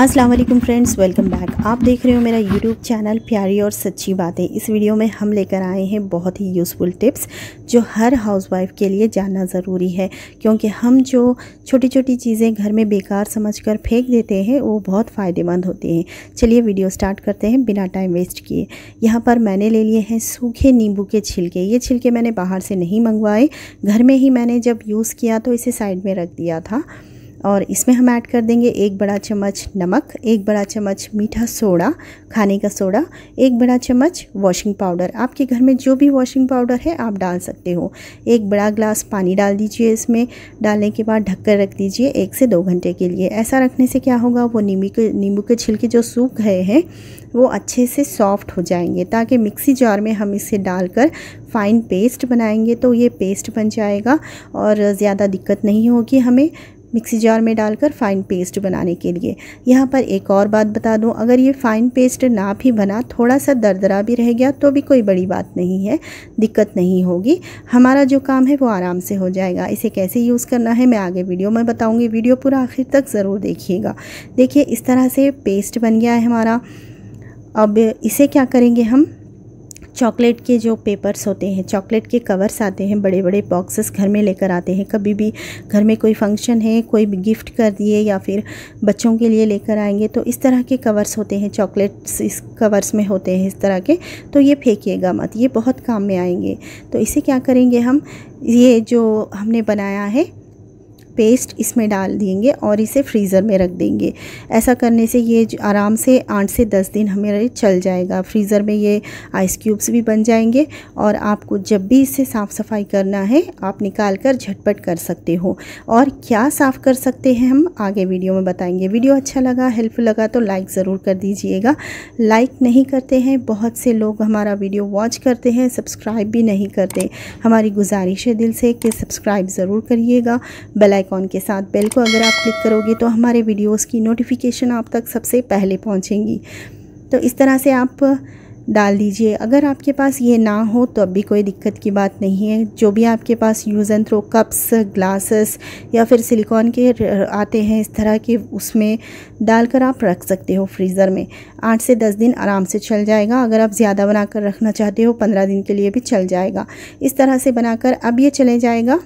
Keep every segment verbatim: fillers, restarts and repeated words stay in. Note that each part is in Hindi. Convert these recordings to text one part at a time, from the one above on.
अस्सलाम वालेकुम फ्रेंड्स, वेलकम बैक। आप देख रहे हो मेरा यूट्यूब चैनल प्यारी और सच्ची बातें। इस वीडियो में हम लेकर आए हैं बहुत ही यूज़फुल टिप्स जो हर हाउसवाइफ के लिए जानना ज़रूरी है, क्योंकि हम जो छोटी छोटी चीज़ें घर में बेकार समझकर फेंक देते हैं वो बहुत फ़ायदेमंद होती हैं। चलिए वीडियो स्टार्ट करते हैं बिना टाइम वेस्ट किए। यहाँ पर मैंने ले लिए हैं सूखे नींबू के छिलके। ये छिलके मैंने बाहर से नहीं मंगवाए, घर में ही मैंने जब यूज़ किया तो इसे साइड में रख दिया था। और इसमें हम ऐड कर देंगे एक बड़ा चम्मच नमक, एक बड़ा चम्मच मीठा सोडा, खाने का सोडा, एक बड़ा चम्मच वॉशिंग पाउडर। आपके घर में जो भी वॉशिंग पाउडर है आप डाल सकते हो। एक बड़ा ग्लास पानी डाल दीजिए। इसमें डालने के बाद ढककर रख दीजिए एक से दो घंटे के लिए। ऐसा रखने से क्या होगा, वो नींबू के नींबू के छिलके जो सूख गए हैं वो अच्छे से सॉफ्ट हो जाएंगे, ताकि मिक्सी जार में हम इसे डालकर फाइन पेस्ट बनाएंगे तो ये पेस्ट बन जाएगा और ज़्यादा दिक्कत नहीं होगी हमें मिक्सी जार में डालकर फ़ाइन पेस्ट बनाने के लिए। यहाँ पर एक और बात बता दूँ, अगर ये फ़ाइन पेस्ट ना भी बना, थोड़ा सा दरदरा भी रह गया तो भी कोई बड़ी बात नहीं है, दिक्कत नहीं होगी, हमारा जो काम है वो आराम से हो जाएगा। इसे कैसे यूज़ करना है मैं आगे वीडियो में बताऊँगी, वीडियो पूरा आखिर तक ज़रूर देखिएगा। देखिए इस तरह से पेस्ट बन गया है हमारा। अब इसे क्या करेंगे, हम चॉकलेट के जो पेपर्स होते हैं, चॉकलेट के कवर्स आते हैं, बड़े बड़े बॉक्सेस घर में लेकर आते हैं। कभी भी घर में कोई फंक्शन है, कोई भी गिफ्ट कर दिए या फिर बच्चों के लिए लेकर आएंगे तो इस तरह के कवर्स होते हैं, चॉकलेट्स इस कवर्स में होते हैं इस तरह के, तो ये फेंकिएगा मत, ये बहुत काम में आएंगे। तो इसे क्या करेंगे हम, ये जो हमने बनाया है पेस्ट इसमें डाल देंगे और इसे फ्रीज़र में रख देंगे। ऐसा करने से ये आराम से आठ से दस दिन हमें चल जाएगा। फ्रीज़र में ये आइस क्यूब्स भी बन जाएंगे और आपको जब भी इसे साफ़ सफाई करना है आप निकाल कर झटपट कर सकते हो। और क्या साफ़ कर सकते हैं हम आगे वीडियो में बताएंगे। वीडियो अच्छा लगा, हेल्पफुल लगा तो लाइक ज़रूर कर दीजिएगा। लाइक नहीं करते हैं बहुत से लोग, हमारा वीडियो वॉच करते हैं, सब्सक्राइब भी नहीं करते। हमारी गुजारिश है दिल से कि सब्सक्राइब ज़रूर करिएगा। बेल आइकॉन के साथ बेल को अगर आप क्लिक करोगे तो हमारे वीडियोस की नोटिफिकेशन आप तक सबसे पहले पहुंचेंगी। तो इस तरह से आप डाल दीजिए। अगर आपके पास ये ना हो तो अब भी कोई दिक्कत की बात नहीं है। जो भी आपके पास use and throw cups, glasses या फिर सिलिकॉन के आते हैं इस तरह के, उसमें डालकर आप रख सकते हो फ्रीज़र में। आठ से दस दिन आराम से चल जाएगा। अगर आप ज़्यादा बनाकर रखना चाहते हो पंद्रह दिन के लिए भी चल जाएगा। इस तरह से बनाकर अब ये चले जाएगा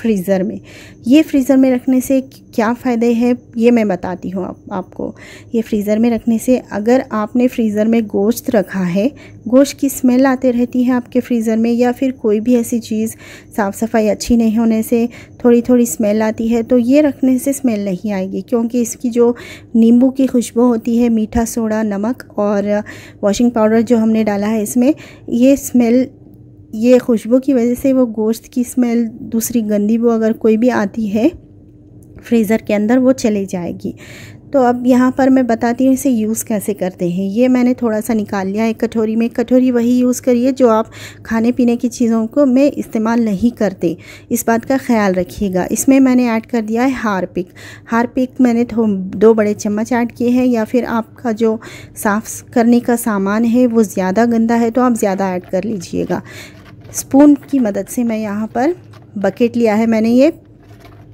फ्रीज़र में। ये फ्रीज़र में रखने से क्या फ़ायदे हैं ये मैं बताती हूँ आप, आपको। ये फ्रीज़र में रखने से, अगर आपने फ्रीज़र में गोश्त रखा है, गोश्त की स्मेल आते रहती है आपके फ्रीज़र में, या फिर कोई भी ऐसी चीज़ साफ़ सफाई अच्छी नहीं होने से थोड़ी थोड़ी स्मेल आती है, तो ये रखने से स्मेल नहीं आएगी, क्योंकि इसकी जो नींबू की खुशबू होती है, मीठा सोडा, नमक और वॉशिंग पाउडर जो हमने डाला है इसमें, ये स्मेल, ये खुशबू की वजह से वो गोश्त की स्मेल, दूसरी गंदी वो अगर कोई भी आती है फ्रीज़र के अंदर, वो चली जाएगी। तो अब यहाँ पर मैं बताती हूँ इसे यूज़ कैसे करते हैं। ये मैंने थोड़ा सा निकाल लिया एक कटोरी में। कटोरी वही यूज़ करिए जो आप खाने पीने की चीज़ों को में इस्तेमाल नहीं करते, इस बात का ख्याल रखिएगा। इसमें मैंने ऐड कर दिया है हार्पिक। हार्पिक मैंने दो बड़े चम्मच ऐड किए हैं, या फिर आपका जो साफ़ करने का सामान है वो ज़्यादा गंदा है तो आप ज़्यादा ऐड कर लीजिएगा। स्पून की मदद से मैं यहाँ पर बकेट लिया है मैंने, ये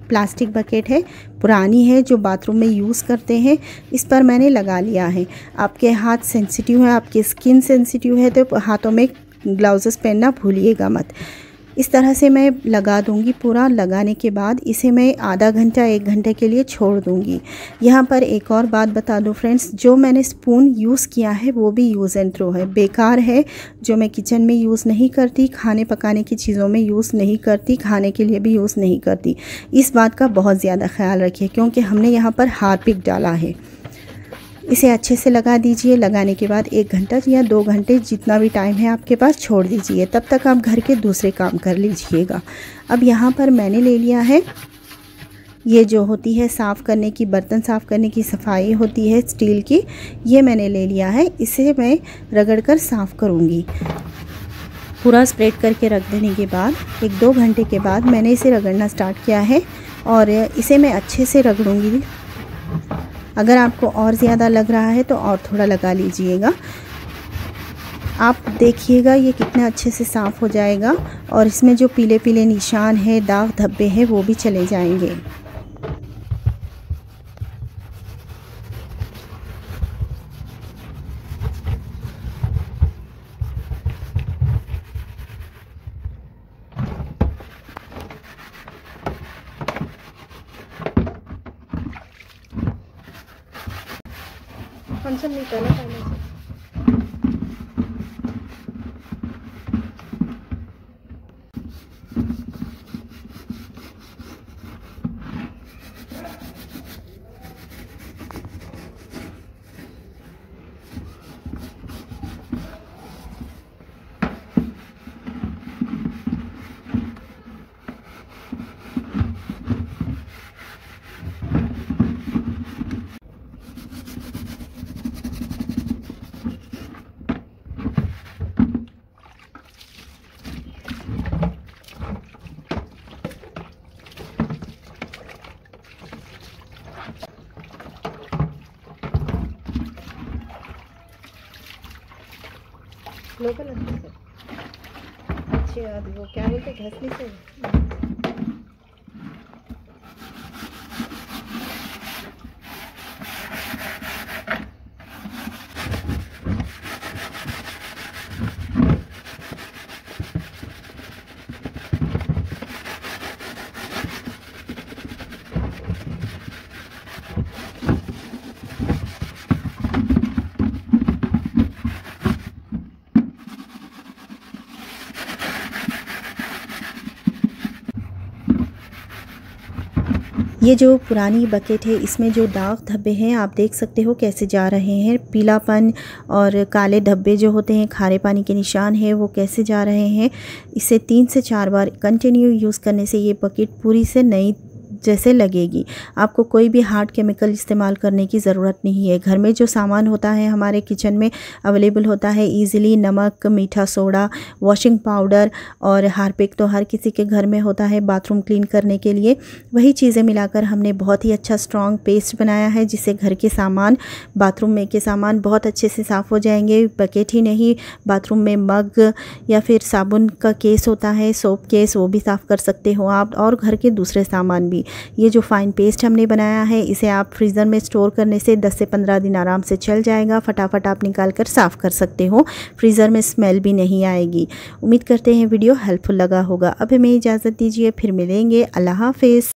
प्लास्टिक बकेट है, पुरानी है, जो बाथरूम में यूज़ करते हैं, इस पर मैंने लगा लिया है। आपके हाथ सेंसिटिव है, आपकी स्किन सेंसिटिव है, तो हाथों में ग्लाउजेस पहनना भूलिएगा मत। इस तरह से मैं लगा दूंगी पूरा। लगाने के बाद इसे मैं आधा घंटा एक घंटे के लिए छोड़ दूंगी। यहाँ पर एक और बात बता दूँ फ्रेंड्स, जो मैंने स्पून यूज़ किया है वो भी यूज़ एंड थ्रो है, बेकार है, जो मैं किचन में यूज़ नहीं करती, खाने पकाने की चीज़ों में यूज़ नहीं करती, खाने के लिए भी यूज़ नहीं करती। इस बात का बहुत ज़्यादा ख्याल रखिए, क्योंकि हमने यहाँ पर हार्पिक डाला है। इसे अच्छे से लगा दीजिए। लगाने के बाद एक घंटा या दो घंटे जितना भी टाइम है आपके पास छोड़ दीजिए, तब तक आप घर के दूसरे काम कर लीजिएगा। अब यहाँ पर मैंने ले लिया है, ये जो होती है साफ़ करने की, बर्तन साफ़ करने की सफाई होती है स्टील की, ये मैंने ले लिया है। इसे मैं रगड़ कर साफ़ करूँगी। पूरा स्प्रेड करके रख देने के बाद एक दो घंटे के बाद मैंने इसे रगड़ना स्टार्ट किया है और इसे मैं अच्छे से रगड़ूँगी। अगर आपको और ज़्यादा लग रहा है तो और थोड़ा लगा लीजिएगा। आप देखिएगा ये कितना अच्छे से साफ़ हो जाएगा और इसमें जो पीले पीले निशान है, दाग धब्बे हैं, वो भी चले जाएंगे। कैंसिल नहीं करना पहले से। लोकल अच्छे से अच्छे याद वो क्या बोलते हैं घसली से ये जो पुरानी बकेट है इसमें जो दाग धब्बे हैं आप देख सकते हो कैसे जा रहे हैं। पीलापन और काले धब्बे जो होते हैं खारे पानी के निशान है वो कैसे जा रहे हैं। इसे तीन से चार बार कंटिन्यू यूज़ करने से ये बकेट पूरी से नई जैसे लगेगी। आपको कोई भी हार्ड केमिकल इस्तेमाल करने की ज़रूरत नहीं है। घर में जो सामान होता है हमारे किचन में अवेलेबल होता है इजीली, नमक, मीठा सोडा, वॉशिंग पाउडर और हार्पिक तो हर किसी के घर में होता है बाथरूम क्लीन करने के लिए। वही चीज़ें मिलाकर हमने बहुत ही अच्छा स्ट्रॉन्ग पेस्ट बनाया है जिससे घर के सामान, बाथरूम में के सामान बहुत अच्छे से साफ़ हो जाएंगे। बकेट ही नहीं, बाथरूम में मग या फिर साबुन का केस होता है, सोप केस, वो भी साफ़ कर सकते हो आप, और घर के दूसरे सामान भी। ये जो फाइन पेस्ट हमने बनाया है इसे आप फ्रीज़र में स्टोर करने से दस से पंद्रह दिन आराम से चल जाएगा। फटाफट आप निकाल कर साफ़ कर सकते हो, फ्रीज़र में स्मेल भी नहीं आएगी। उम्मीद करते हैं वीडियो हेल्पफुल लगा होगा। अब हमें इजाज़त दीजिए, फिर मिलेंगे। अल्लाह हाफिज़।